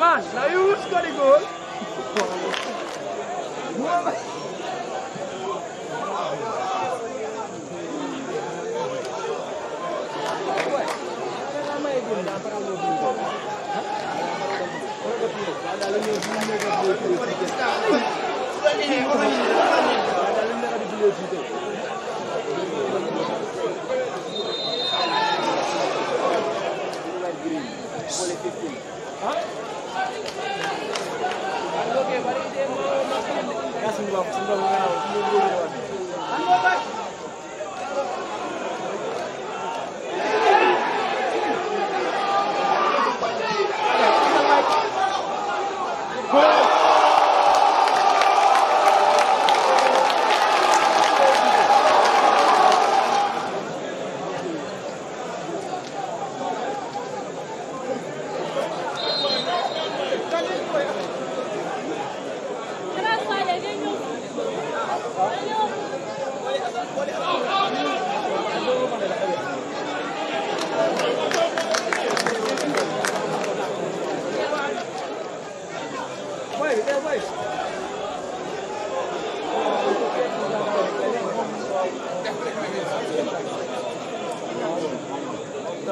Yeah, man. Now you score the goal.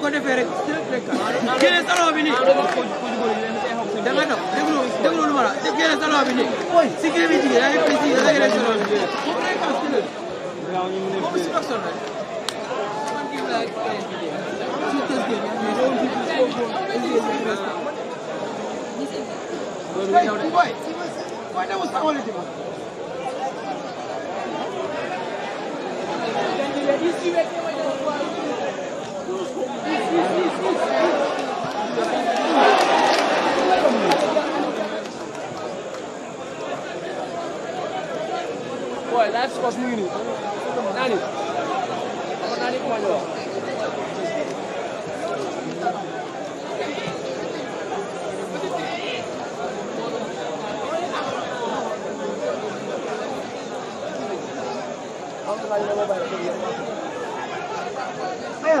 Sous-titrage Société Radio-Canada Boy, left squat mini. Nani. Nani koyuyor. Hey,